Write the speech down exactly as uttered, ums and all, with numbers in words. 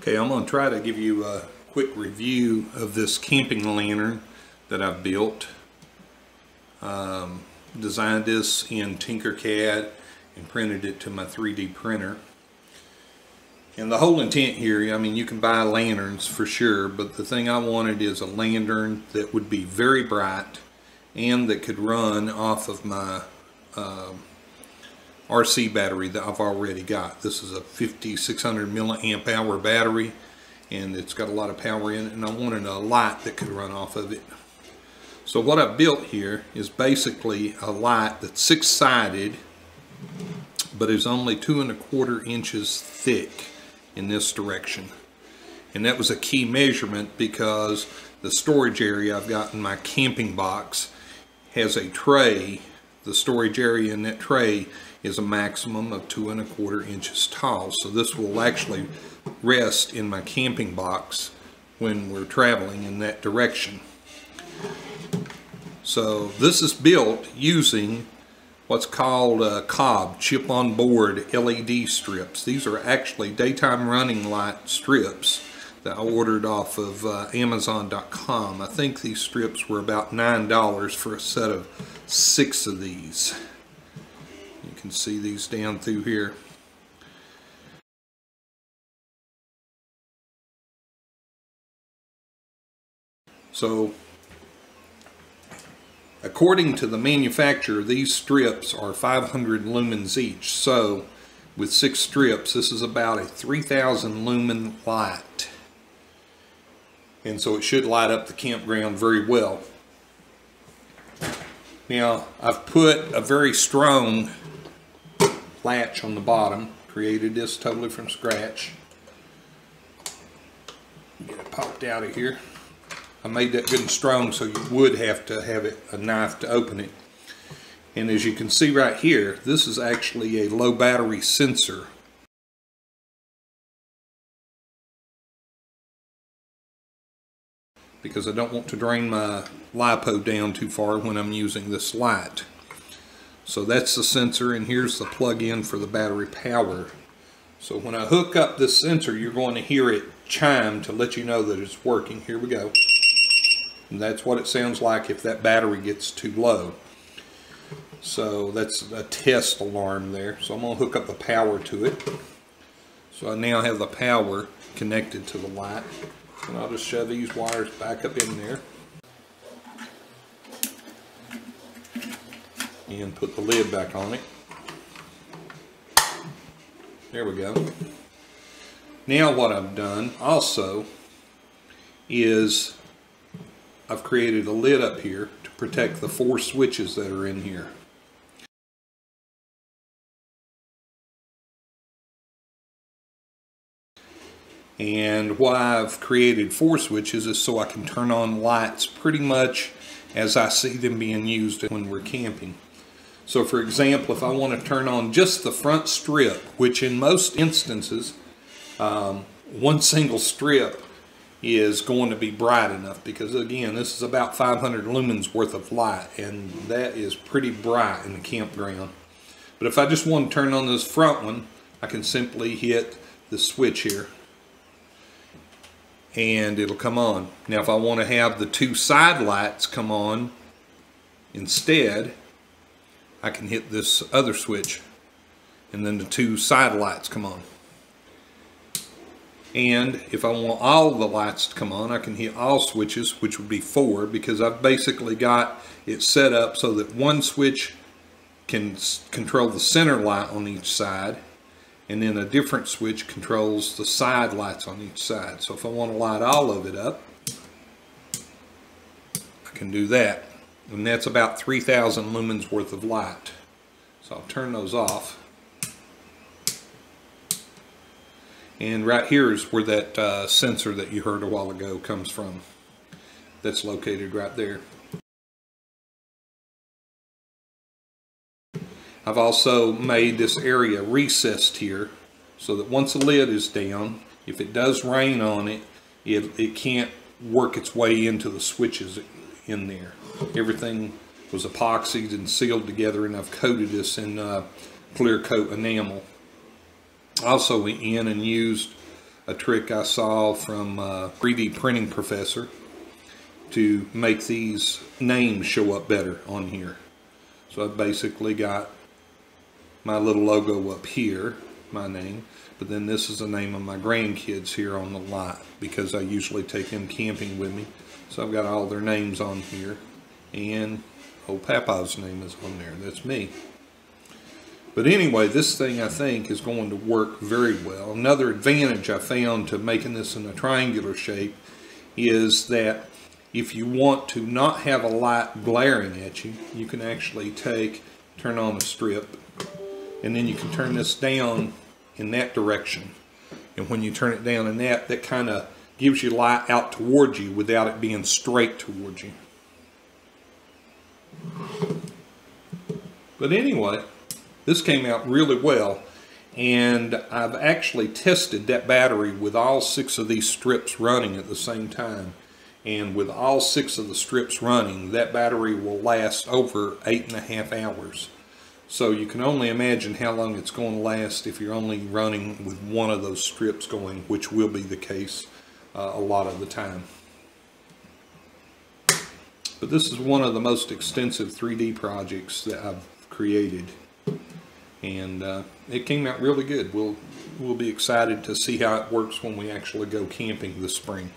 Okay, I'm going to try to give you a quick review of this camping lantern that I've built. Um, designed this in Tinkercad and printed it to my three D printer. And the whole intent here, I mean, you can buy lanterns for sure, but the thing I wanted is a lantern that would be very bright and that could run off of my uh, R C battery that I've already got. This is a fifty-six hundred milliamp hour battery, and it's got a lot of power in it, and I wanted a light that could run off of it. So what I built here is basically a light that's six-sided, but is only two and a quarter inches thick in this direction. And that was a key measurement because the storage area I've got in my camping box has a tray. The storage area in that tray is a maximum of two and a quarter inches tall. So this will actually rest in my camping box when we're traveling in that direction. So this is built using what's called a C O B, chip on board L E D strips. These are actually daytime running light strips that I ordered off of uh, Amazon dot com. I think these strips were about nine dollars for a set of six of these. You can see these down through here. So, according to the manufacturer, these strips are five hundred lumens each. So, with six strips, this is about a three thousand lumen light. And so it should light up the campground very well. Now, I've put a very strong latch on the bottom. Created this totally from scratch. Get it popped out of here. I made that good and strong, so you would have to have it, a knife to open it. And as you can see right here, this is actually a low battery sensor. Because I don't want to drain my lipo down too far when I'm using this light. So that's the sensor, and here's the plug-in for the battery power. So when I hook up this sensor, you're going to hear it chime to let you know that it's working. Here we go. And that's what it sounds like if that battery gets too low. So that's a test alarm there. So I'm going to hook up the power to it. So I now have the power connected to the light. And I'll just shove these wires back up in there and put the lid back on it. There we go. Now what I've done also is I've created a lid up here to protect the four switches that are in here. And why I've created four switches is so I can turn on lights pretty much as I see them being used when we're camping. So for example, if I want to turn on just the front strip, which in most instances, um, one single strip is going to be bright enough because again, this is about five hundred lumens worth of light, and that is pretty bright in the campground. But if I just want to turn on this front one, I can simply hit the switch here. And it'll come on. Now if I want to have the two side lights come on instead, I can hit this other switch and then the two side lights come on. And if I want all the lights to come on, I can hit all switches, which would be four, because I've basically got it set up so that one switch can control the center light on each side, and then a different switch controls the side lights on each side. So if I want to light all of it up, I can do that. And that's about three thousand lumens worth of light. So I'll turn those off. And right here is where that uh, sensor that you heard a while ago comes from. That's located right there. I've also made this area recessed here so that once the lid is down, if it does rain on it, it, it can't work its way into the switches in there. Everything was epoxied and sealed together, and I've coated this in uh, clear coat enamel. Also went in and used a trick I saw from a three D printing professor to make these names show up better on here. So I've basically got my little logo up here, my name, but then this is the name of my grandkids here on the lot, because I usually take them camping with me. So I've got all their names on here, and old Papa's name is on there. That's me. But anyway, this thing I think is going to work very well. Another advantage I found to making this in a triangular shape is that if you want to not have a light glaring at you, you can actually take, turn on a strip, and then you can turn this down in that direction. And when you turn it down in that, that kind of gives you light out towards you without it being straight towards you. But anyway, this came out really well, and I've actually tested that battery with all six of these strips running at the same time. And with all six of the strips running, that battery will last over eight and a half hours. So you can only imagine how long it's going to last if you're only running with one of those strips going, which will be the case uh, a lot of the time. But this is one of the most extensive three D projects that I've created. And uh, it came out really good. We'll, we'll be excited to see how it works when we actually go camping this spring.